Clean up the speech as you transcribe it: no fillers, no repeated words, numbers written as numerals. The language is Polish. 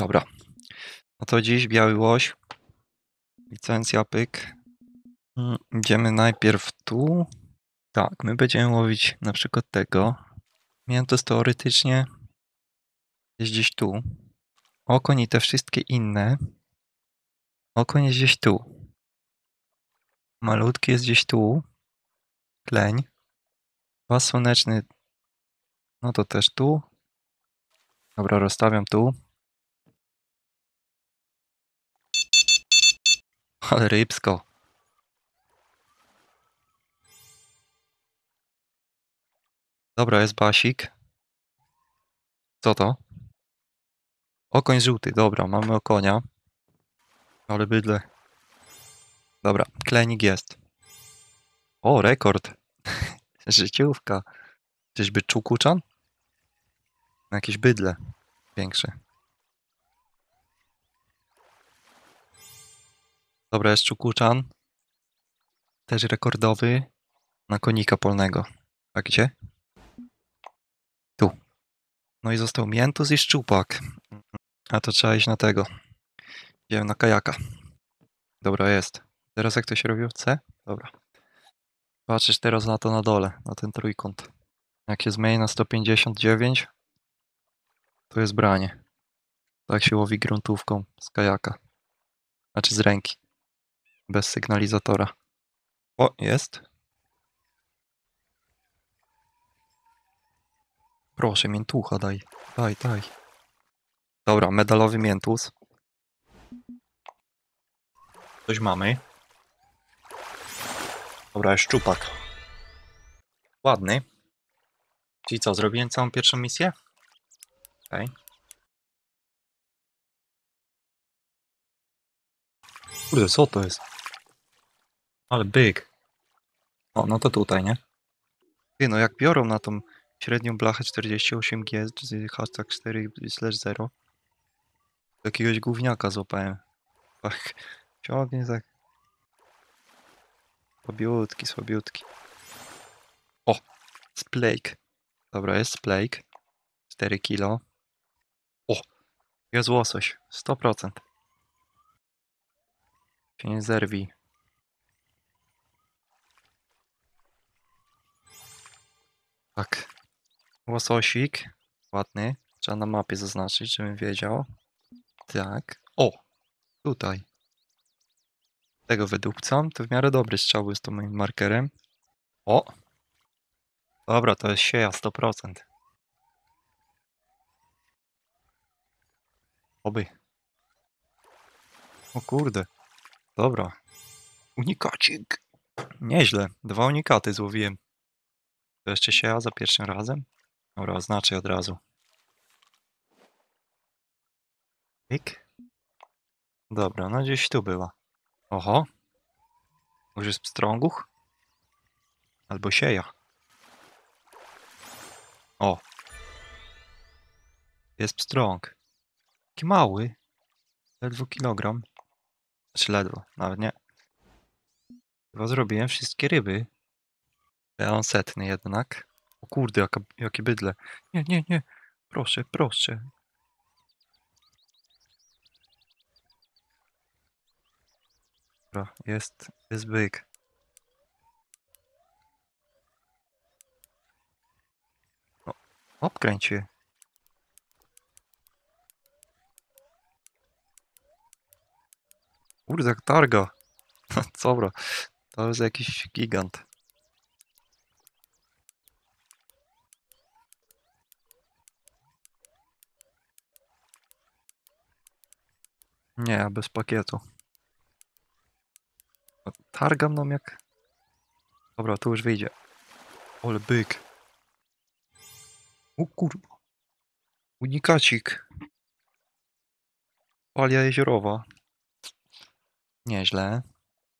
Dobra. No to dziś Biały Łoś. Licencja, pyk. Idziemy najpierw tu. Tak, my będziemy łowić na przykład tego. Miętus teoretycznie jest gdzieś tu. Okoń i te wszystkie inne. Okoń jest gdzieś tu. Malutki jest gdzieś tu. Kleń. Pas słoneczny. No to też tu. Dobra, rozstawiam tu. Ale rybsko. Dobra, jest basik. Co to? Okoń żółty. Dobra, mamy okonia. Ale bydle. Dobra, klenik jest. O, rekord. Życiówka. Czyżby Czukuczan? Jakieś bydle większe. Dobra, jest Czukuczan. Też rekordowy. Na konika polnego. A gdzie? Tu. No i został miętus i szczupak. A to trzeba iść na tego. Idziemy na kajaka. Dobra, jest. Teraz jak to się robiło? C? Dobra. Patrzysz teraz na to na dole, na ten trójkąt. Jak się zmieni na 159, to jest branie. Tak się łowi gruntówką z kajaka. Znaczy z ręki. Bez sygnalizatora. O, jest. Proszę, miętucha daj. Daj. Dobra, medalowy miętus. Coś mamy. Dobra, jest szczupak. Ładny. Czyli co, zrobiłem całą pierwszą misję? Okej. Kurde, co to jest? Ale byk. O, no to tutaj, nie? Ty, no jak biorą na tą średnią blachę 48G z hashtag 4/0. Jakiegoś gówniaka złapałem. Tak, ciągnie tak. Słabiutki. O, splejk. Dobra, jest splejk. 4 kilo. O, jest łosoś. 100%. Się nie zerwij. Tak. Łososik. Ładny. Trzeba na mapie zaznaczyć, żebym wiedział. Tak. O, tutaj. Tego wydupcam. To w miarę dobry strzał jest to moim markerem. O. Dobra, to jest sieja 100%. Oby. O kurde. Dobra. Unikacik. Nieźle. 2 unikaty złowiłem. To jeszcze sieja za pierwszym razem. Dobra, oznaczę od razu. Pik. Dobra, no gdzieś tu była. Oho. Już jest pstrąguch? Albo sieja. O. Jest pstrąg. Taki mały. Ledwo kilogram. Znaczy ledwo, nawet nie. Chyba zrobiłem wszystkie ryby. Leon setny jednak. O kurde, jakie bydle. Nie. Proszę. Dobra, jest byk. O, obkręć je. Kurde, jak targa. Dobra, to jest jakiś gigant. Nie, bez pakietu. Targam nam jak... Dobra, tu już wyjdzie. Ole byk. O kurwa. Unikacik. Palia jeziorowa. Nieźle.